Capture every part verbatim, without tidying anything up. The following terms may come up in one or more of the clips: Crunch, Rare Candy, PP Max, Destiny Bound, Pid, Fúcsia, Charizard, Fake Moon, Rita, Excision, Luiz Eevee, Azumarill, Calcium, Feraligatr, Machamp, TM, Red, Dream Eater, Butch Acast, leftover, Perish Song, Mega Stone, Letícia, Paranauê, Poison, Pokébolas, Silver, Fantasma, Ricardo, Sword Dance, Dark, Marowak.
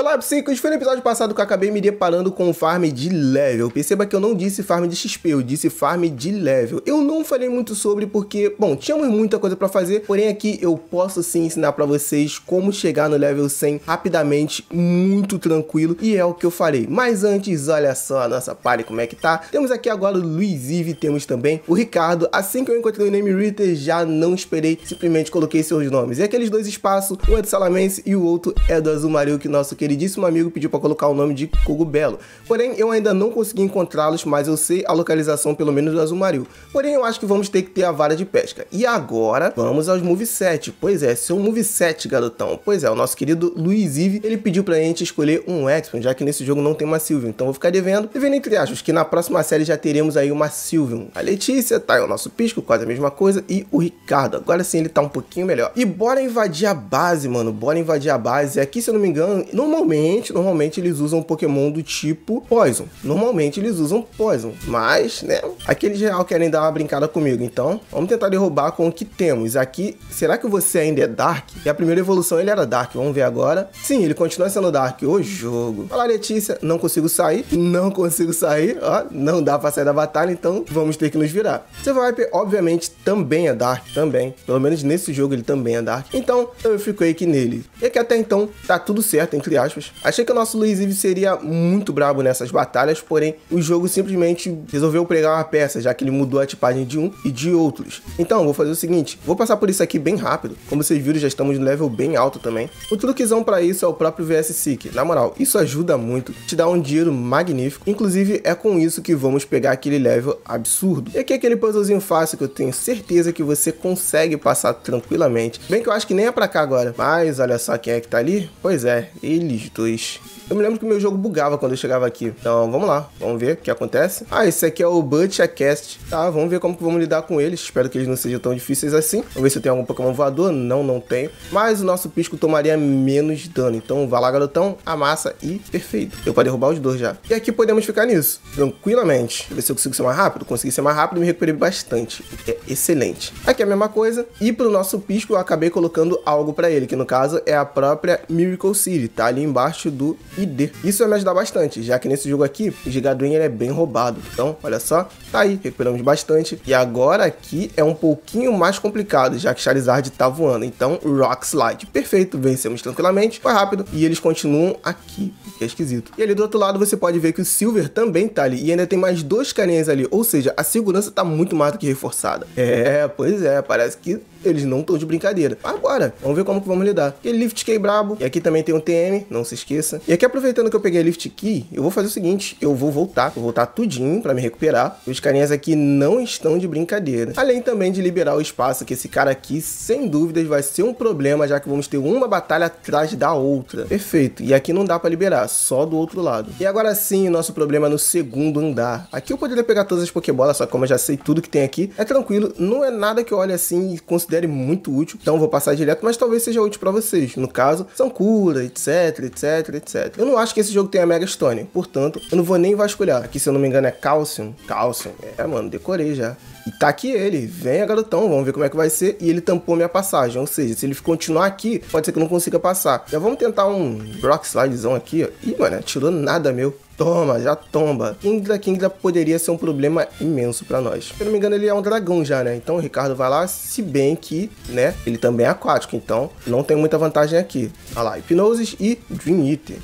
Olá, psicos! Foi no episódio passado que eu acabei me deparando com um farm de level. Perceba que eu não disse farm de X P, eu disse farm de level. Eu não falei muito sobre porque, bom, tínhamos muita coisa pra fazer, porém aqui eu posso sim ensinar pra vocês como chegar no level cem rapidamente, muito tranquilo, e é o que eu falei. Mas antes, olha só a nossa party como é que tá. Temos aqui agora o Luiz Eevee, temos também o Ricardo. Assim que eu encontrei o name Rita, já não esperei, simplesmente coloquei seus nomes. E aqueles dois espaços, um é do Salamence e o outro é do Azumarill, que nosso querido queridíssimo amigo pediu para colocar o nome de Cogumelo. Porém, eu ainda não consegui encontrá-los, mas eu sei a localização pelo menos do Azumarill. Porém, eu acho que vamos ter que ter a vara de pesca. E agora, vamos aos moveset. Pois é, seu moveset, garotão. Pois é, o nosso querido Luiz Eevee, ele pediu pra gente escolher um X-Men, já que nesse jogo não tem uma Silvium. Então, vou ficar devendo. Devendo entre aspas, que na próxima série já teremos aí uma Silvium. A Letícia, tá aí o nosso pisco, quase a mesma coisa. E o Ricardo. Agora sim, ele tá um pouquinho melhor. E bora invadir a base, mano. Bora invadir a base. Aqui, se eu não me engano, não Normalmente, normalmente eles usam Pokémon do tipo Poison. Normalmente eles usam Poison, mas, né, aqueles real querem dar uma brincada comigo. Então, vamos tentar derrubar com o que temos. Aqui, será que você ainda é Dark? E a primeira evolução ele era Dark, vamos ver agora. Sim, ele continua sendo Dark, o jogo. Fala, Letícia, não consigo sair, não consigo sair, ó, não dá pra sair da batalha, então vamos ter que nos virar. Seu Viper, obviamente, também é Dark, também. Pelo menos nesse jogo ele também é Dark. Então, eu fiquei aqui nele. E aqui até então, tá tudo certo, entre aspas. Achei que o nosso Luiz Eevee seria muito brabo nessas batalhas, porém o jogo simplesmente resolveu pregar uma peça, já que ele mudou a tipagem de um e de outros. Então, vou fazer o seguinte, vou passar por isso aqui bem rápido. Como vocês viram, já estamos no level bem alto também. O truquezão pra isso é o próprio V S Seek. Na moral, isso ajuda muito, te dá um dinheiro magnífico. Inclusive, é com isso que vamos pegar aquele level absurdo. E aqui é aquele puzzlezinho fácil que eu tenho certeza que você consegue passar tranquilamente. Bem que eu acho que nem é pra cá agora, mas olha só quem é que tá ali. Pois é, ele dois. Eu me lembro que o meu jogo bugava quando eu chegava aqui. Então, vamos lá. Vamos ver o que acontece. Ah, esse aqui é o Butch Acast. Tá, vamos ver como que vamos lidar com eles. Espero que eles não sejam tão difíceis assim. Vamos ver se eu tenho algum Pokémon voador. Não, não tenho. Mas o nosso pisco tomaria menos dano. Então, vá lá, garotão. Amassa e perfeito. Deu pra derrubar os dois já. E aqui podemos ficar nisso. Tranquilamente. Deixa eu ver se eu consigo ser mais rápido. Consegui ser mais rápido e me recuperei bastante. É excelente. Aqui é a mesma coisa. E pro nosso pisco, eu acabei colocando algo pra ele. Que no caso é a própria Miracle Seed, tá? Ali embaixo do I D. Isso vai me ajudar bastante, já que nesse jogo aqui, o Giga Drain ele é bem roubado. Então, olha só, tá aí, recuperamos bastante. E agora aqui é um pouquinho mais complicado, já que Charizard tá voando. Então, Rock Slide. Perfeito, vencemos tranquilamente, foi rápido. E eles continuam aqui, que é esquisito. E ali do outro lado, você pode ver que o Silver também tá ali. E ainda tem mais dois carinhas ali, ou seja, a segurança tá muito mais do que reforçada. É, pois é, parece que eles não estão de brincadeira. Agora, vamos ver como que vamos lidar. Aquele Lift Key brabo. E aqui também tem um T M, não se esqueça. E aqui, aproveitando que eu peguei a Lift Key, eu vou fazer o seguinte, eu vou voltar, vou voltar tudinho pra me recuperar. Os carinhas aqui não estão de brincadeira. Além também de liberar o espaço, que esse cara aqui, sem dúvidas, vai ser um problema, já que vamos ter uma batalha atrás da outra. Perfeito. E aqui não dá pra liberar, só do outro lado. E agora sim, o nosso problema é no segundo andar. Aqui eu poderia pegar todas as Pokébolas, só que como eu já sei tudo que tem aqui, é tranquilo, não é nada que eu olhe assim e consigo considere muito útil, então vou passar direto, mas talvez seja útil pra vocês, no caso são cura, etc, etc, etc. Eu não acho que esse jogo tenha Mega Stone, portanto eu não vou nem vasculhar. Aqui, se eu não me engano, é Calcium, Calcium, é, mano, decorei já. E tá aqui ele, venha, garotão, vamos ver como é que vai ser. E ele tampou minha passagem, ou seja, se ele continuar aqui, pode ser que eu não consiga passar. Já vamos tentar um Rock Slidezão aqui, ó. Ih, mano, tirou nada meu. Toma, já tomba. Kingdra, Kingdra poderia ser um problema imenso pra nós. Se eu não me engano, ele é um dragão já, né? Então o Ricardo vai lá, se bem que, né, ele também é aquático, então não tem muita vantagem aqui. Olha lá, Hipnosis e Dream Eater.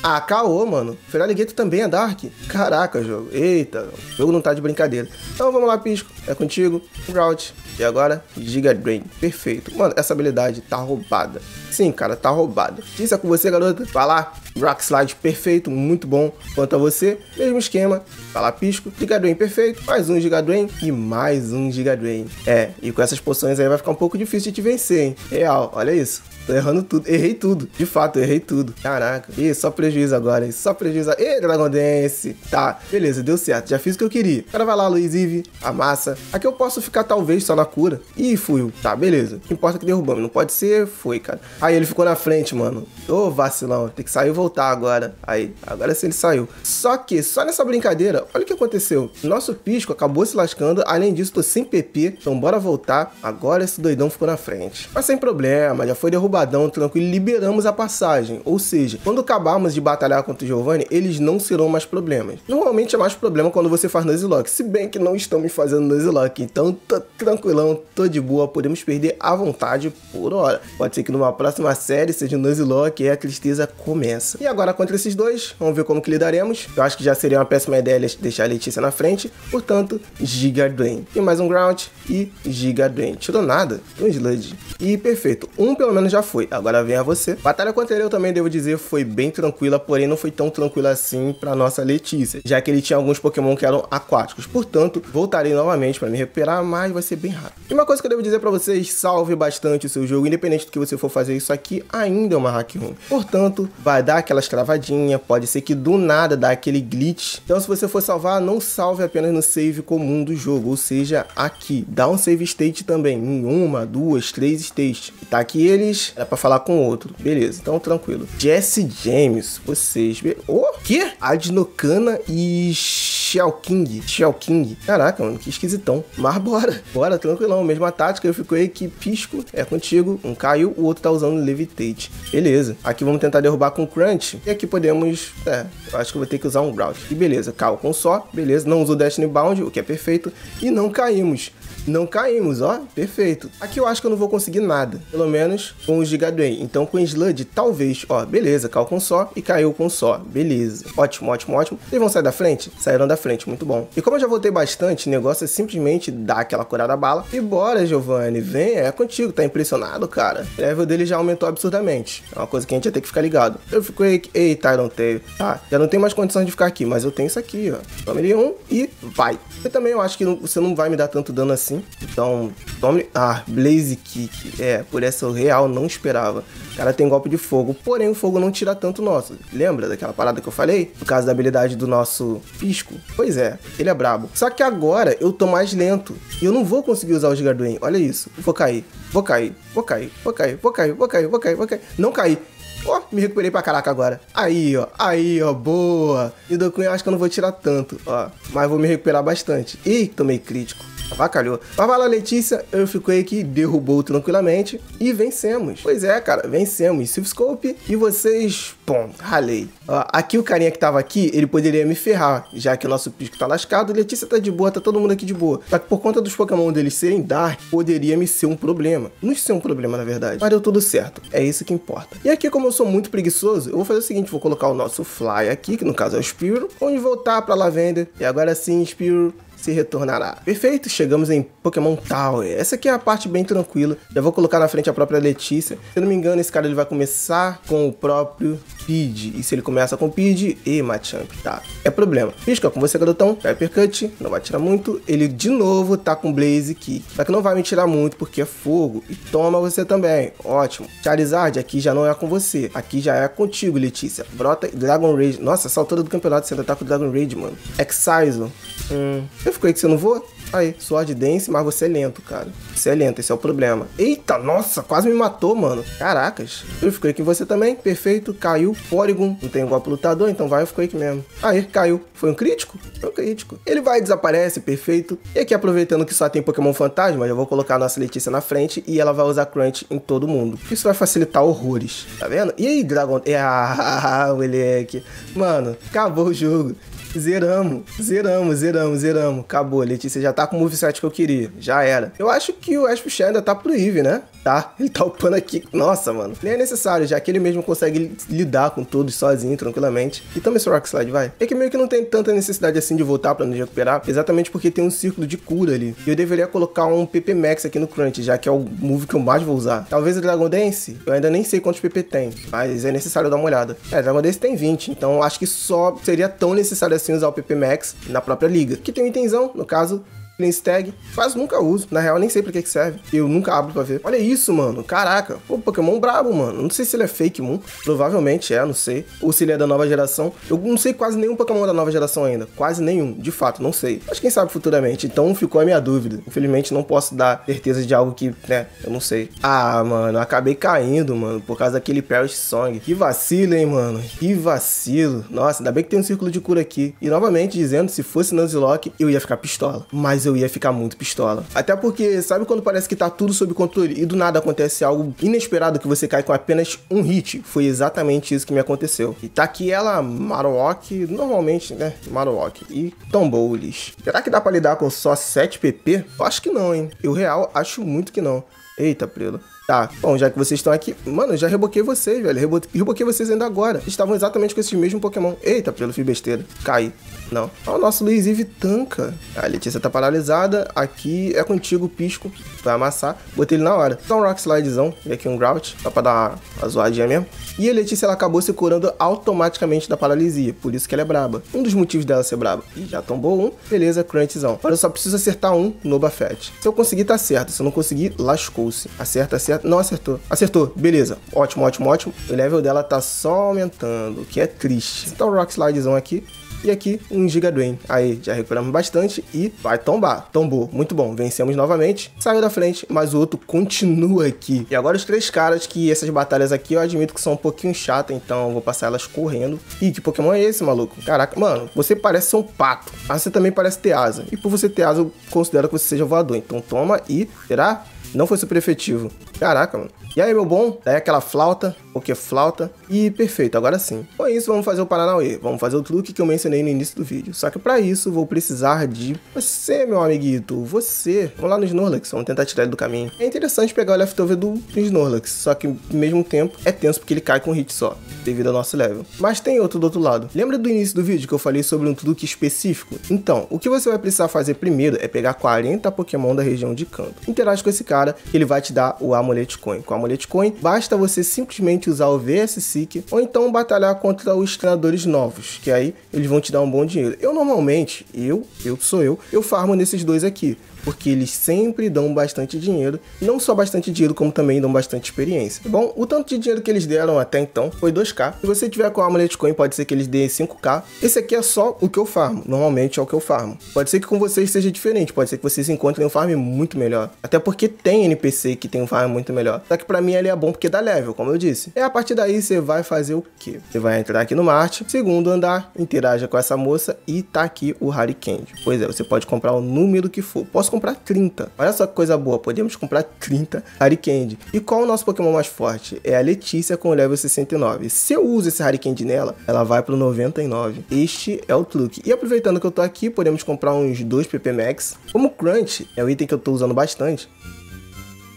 Ah, caô, mano. Feraligatr também é Dark. Caraca, jogo. Eita, o jogo não tá de brincadeira. Então vamos lá, pisco. É contigo. Grout. E agora, Giga Drain. Perfeito. Mano, essa habilidade tá roubada. Sim, cara, tá roubada. Isso é com você, garota. Vai lá. Rock Slide, perfeito. Muito bom. Quanto a você, mesmo esquema. Vai lá, pisco. Giga Drain, perfeito. Mais um Giga Drain. E mais um Giga Drain. É, e com essas poções aí vai ficar um pouco difícil de te vencer, hein? Real, olha isso. Tô errando tudo. Errei tudo. De fato, errei tudo. Caraca. Ih, só prejuízo agora, hein? Só prejuízo. Ih, Dragon Dance. Tá, beleza, deu certo. Já fiz o que eu queria. Agora vai lá, Luiz Eevee. Amassa. Aqui eu posso ficar, talvez, só na cura. Ih, fugiu. Tá, beleza. O que importa é que derrubamos. Não pode ser, foi, cara. Aí ele ficou na frente, mano. Ô, vacilão. Tem que sair e voltar agora. Aí, agora sim ele saiu. Só que, só nessa brincadeira, olha o que aconteceu. Nosso Pisco acabou se lascando. Além disso, tô sem P P. Então, bora voltar. Agora esse doidão ficou na frente. Mas sem problema, já foi derrubadão, tranquilo. Liberamos a passagem. Ou seja, quando acabarmos de batalhar contra o Giovanni, eles não serão mais problemas. Normalmente é mais problema quando você faz Nuzlock. Se bem que não estamos fazendo Nuzlock. Então, tô tranquilão, tô de boa. Podemos perder à vontade por hora. Pode ser que numa próxima série seja um Nuzlock e a tristeza começa. E agora contra esses dois, vamos ver como que lidaremos. Eu acho que já seria uma péssima ideia deixar a Letícia na frente. Portanto, Giga Drain. E mais um Ground e Giga Drain. Tirou nada. Um Sludge. E perfeito. Um pelo menos já foi. Agora vem a você. Batalha contra ele eu também devo dizer foi bem tranquila, porém não foi tão tranquila assim pra nossa Letícia, já que ele tinha alguns Pokémon que eram aquáticos. Portanto, voltarei novamente pra me recuperar, mas vai ser bem rápido. E uma coisa que eu devo dizer pra vocês, salve bastante o seu jogo, independente do que você for fazer, isso aqui ainda é uma hack room. Portanto, vai dar aquela escravadinha, pode ser que do nada dá aquele glitch. Então, se você for salvar, não salve apenas no save comum do jogo, ou seja, aqui. Dá um save state também, em uma, duas, três states. E tá aqui eles, era pra falar com o outro. Beleza, então tranquilo. Jesse James, vocês... O oh, quê? Adnocana e... Shell King, Shell King. Caraca, mano, que esquisitão. Mas bora, bora, tranquilão. Mesma tática, eu fico aí que pisco, é contigo. Um caiu, o outro tá usando Levitate. Beleza. Aqui vamos tentar derrubar com Crunch. E aqui podemos... É, eu acho que eu vou ter que usar um Ground. E beleza, Calcon só. Beleza, não usou Destiny Bound, o que é perfeito. E não caímos. Não caímos, ó. Perfeito. Aqui eu acho que eu não vou conseguir nada. Pelo menos com o Giga Drain. Então com o Sludge, talvez. Ó, beleza, Calcon só e caiu com só. Beleza. Ótimo, ótimo, ótimo. Eles vão sair da frente? Saíram da frente, muito bom. E como eu já voltei bastante, o negócio é simplesmente dar aquela curada bala. E bora, Giovanni, vem, é contigo, tá impressionado, cara? O level dele já aumentou absurdamente. É uma coisa que a gente ia ter que ficar ligado. Eu fico aí, ei, Tyron Tail. Tá, já não tenho mais condições de ficar aqui, mas eu tenho isso aqui, ó. Tome um e vai. Eu também eu acho que você não vai me dar tanto dano assim. Então, tome... Ah, Blaze Kick. É, por essa eu real não esperava. O cara tem golpe de fogo, porém o fogo não tira tanto nosso. Lembra daquela parada que eu falei? Por causa da habilidade do nosso Pisco. Pois é, ele é brabo. Só que agora eu tô mais lento. E eu não vou conseguir usar o Giga Drain. Olha isso. Vou cair. Vou cair. Vou cair. Vou cair. Vou cair. Vou cair. Vou cair. Vou cair. Não caí. Ó, oh, me recuperei pra caraca agora. Aí, ó. Aí, ó. Boa. E do Cunha eu acho que eu não vou tirar tanto. Ó. Mas vou me recuperar bastante. Ih, tomei crítico. Avacalhou. Mas vai lá, Letícia. Eu fico aí que derrubou tranquilamente. E vencemos. Pois é, cara. Vencemos. Silvscope. E vocês... Bom, ralei. Ó, aqui o carinha que tava aqui, ele poderia me ferrar. Já que o nosso Pisco tá lascado. Letícia tá de boa. Tá todo mundo aqui de boa. Só que por conta dos Pokémon deles serem Dark, poderia me ser um problema. Não ser um problema, na verdade. Mas deu tudo certo. É isso que importa. E aqui, como eu sou muito preguiçoso, eu vou fazer o seguinte. Vou colocar o nosso Fly aqui, que no caso é o Spear. Onde voltar pra Lavender. E agora sim, Spear... se retornará. Perfeito, chegamos em Pokémon Tower. Essa aqui é a parte bem tranquila. Já vou colocar na frente a própria Letícia. Se eu não me engano, esse cara ele vai começar com o próprio Pid. E se ele começa com o Pid, e Machamp, tá? É problema. Pisca com você, garotão. Viper Cut, não vai tirar muito. Ele, de novo, tá com Blaze Kick. Só que não vai me tirar muito, porque é fogo. E toma você também. Ótimo. Charizard, aqui já não é com você. Aqui já é contigo, Letícia. Brota Dragon Rage. Nossa, essa altura do campeonato você ainda tá com Dragon Rage, mano. Excision. Hum... Eu fico aí que você não voa? Aí, Sword Dance, mas você é lento, cara. Você é lento, esse é o problema. Eita, nossa, quase me matou, mano. Caracas. Eu fico aí que você também. Perfeito, caiu. Porygon. Não tem golpe lutador, então vai, eu fico aí que mesmo. Aí, caiu. Foi um crítico? Foi um crítico. Ele vai, desaparece, perfeito. E aqui, aproveitando que só tem Pokémon Fantasma, eu vou colocar a nossa Letícia na frente e ela vai usar Crunch em todo mundo. Isso vai facilitar horrores. Tá vendo? E aí, Dragon... Ah, moleque. Mano, acabou o jogo. Zeramos, zeramos, zeramos, zeramos. Acabou, Letícia já tá com o moveset que eu queria. Já era. Eu acho que o Ash ainda tá pro Eevee, né? Tá, ele tá upando aqui. Nossa, mano. Nem é necessário, já que ele mesmo consegue lidar com todos sozinho, tranquilamente. E toma esse Rock Slide, vai. É que meio que não tem tanta necessidade assim de voltar pra nos recuperar, exatamente porque tem um círculo de cura ali. E eu deveria colocar um P P Max aqui no Crunch, já que é o move que eu mais vou usar. Talvez o Dragon Dance, eu ainda nem sei quantos P P tem, mas é necessário dar uma olhada. É, Dragon Dance tem vinte, então acho que só seria tão necessário assim usar o P P Max na própria liga. Que tem um itenzão, no caso... nesse tag. Quase nunca uso. Na real, nem sei pra que que serve. Eu nunca abro pra ver. Olha isso, mano. Caraca. Pô, Pokémon brabo, mano. Não sei se ele é fake Moon. Provavelmente é, não sei. Ou se ele é da nova geração. Eu não sei quase nenhum Pokémon da nova geração ainda. Quase nenhum. De fato, não sei. Mas quem sabe futuramente. Então ficou a minha dúvida. Infelizmente, não posso dar certeza de algo que, né, eu não sei. Ah, mano. Acabei caindo, mano. Por causa daquele Perish Song. Que vacilo, hein, mano. Que vacilo. Nossa, ainda bem que tem um círculo de cura aqui. E novamente, dizendo, se fosse Nuzlock, eu ia ficar pistola. Mas eu ia ficar muito pistola. Até porque, sabe quando parece que tá tudo sob controle e do nada acontece algo inesperado que você cai com apenas um hit? Foi exatamente isso que me aconteceu. E tá aqui ela, Marowak, normalmente, né? Marowak. E Tomboulis. Será que dá pra lidar com só sete P P? Eu acho que não, hein? Eu, real, acho muito que não. Eita, prela. Tá, bom, já que vocês estão aqui... Mano, eu já reboquei vocês, velho. Rebo... Reboquei vocês ainda agora. Estavam exatamente com esses mesmos Pokémon. Eita, prelo, fiz besteira. Caí. Não. Ó, o nosso Luiz Eevee tanca. A Letícia tá paralisada. Aqui é contigo, pisco. Vai amassar. Botei ele na hora. Dá um Rock Slidezão. E aqui um Grout. Só pra dar uma, uma zoadinha mesmo. E a Letícia, ela acabou se curando automaticamente da paralisia. Por isso que ela é braba. Um dos motivos dela ser braba. Ih, já tombou um. Beleza, Crunchzão. Agora eu só preciso acertar um no Bafete. Se eu conseguir, tá certo. Se eu não conseguir, lascou-se. Acerta, acerta. Não acertou. Acertou. Beleza. Ótimo, ótimo, ótimo. O level dela tá só aumentando, o que é triste. Então, Rock Slidezão aqui. E aqui, um Giga Drain. Aí, já recuperamos bastante e vai tombar. Tombou. Muito bom. Vencemos novamente. Saiu da frente, mas o outro continua aqui. E agora os três caras, que essas batalhas aqui eu admito que são um pouquinho chatas, então eu vou passar elas correndo. Ih, que Pokémon é esse, maluco? Caraca, mano, você parece ser um pato, mas você também parece ter asa. E por você ter asa, eu considero que você seja voador. Então toma e... Será? Não foi super efetivo. Caraca, mano. E aí, meu bom? Daí aquela flauta. Porque flauta. E perfeito, agora sim. Com isso, vamos fazer o Paranauê. Vamos fazer o truque que eu mencionei no início do vídeo. Só que pra isso, vou precisar de você, meu amiguito. Você. Vamos lá no Snorlax. Vamos tentar tirar ele do caminho. É interessante pegar o leftover do Snorlax. Só que, ao mesmo tempo, é tenso porque ele cai com um hit só. Devido ao nosso level. Mas tem outro do outro lado. Lembra do início do vídeo que eu falei sobre um truque específico? Então, o que você vai precisar fazer primeiro é pegar quarenta Pokémon da região de campo. Interage com esse cara. Ele vai te dar o Amulet Coin. Com o Amulet Coin, basta você simplesmente usar o V S Seek ou então batalhar contra os treinadores novos, que aí eles vão te dar um bom dinheiro. Eu normalmente, eu, eu sou eu, eu farmo nesses dois aqui, porque eles sempre dão bastante dinheiro, não só bastante dinheiro, como também dão bastante experiência. Bom, o tanto de dinheiro que eles deram até então foi dois K. Se você tiver com a Amulet Coin, pode ser que eles deem cinco K. Esse aqui é só o que eu farmo, normalmente é o que eu farmo. Pode ser que com vocês seja diferente, pode ser que vocês encontrem um farm muito melhor. Até porque tem N P C que tem um farm muito melhor. Só que pra mim ele é bom porque dá level, como eu disse. E a partir daí você vai fazer o quê? Você vai entrar aqui no Marte, segundo andar, interaja com essa moça e tá aqui o Rare Candy. Pois é, você pode comprar o número que for. Posso comprar trinta. Olha só que coisa boa, podemos comprar trinta Rare Candy. E qual é o nosso Pokémon mais forte? É a Letícia com o level sessenta e nove. Se eu uso esse Rare Candy nela, ela vai pro noventa e nove. Este é o truque. E aproveitando que eu tô aqui, podemos comprar uns dois P P Max. Como Crunch é um item que eu tô usando bastante.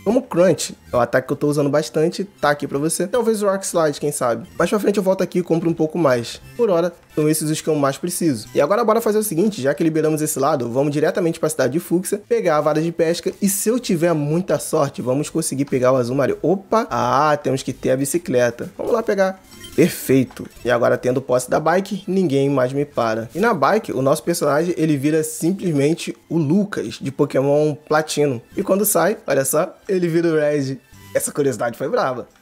Como Crunch é o ataque que eu tô usando bastante, tá aqui pra você. Talvez o Rock Slide, quem sabe. Mais pra frente eu volto aqui e compro um pouco mais. Por hora, são esses os que eu mais preciso. E agora bora fazer o seguinte, já que liberamos esse lado, vamos diretamente pra cidade de Fúcsia, pegar a vara de pesca e se eu tiver muita sorte, vamos conseguir pegar o Azumarill. Opa! Ah, temos que ter a bicicleta. Vamos lá pegar... Perfeito. E agora tendo posse da bike, ninguém mais me para. E na bike, o nosso personagem, ele vira simplesmente o Lucas, de Pokémon Platino. E quando sai, olha só, ele vira o Red. Essa curiosidade foi brava.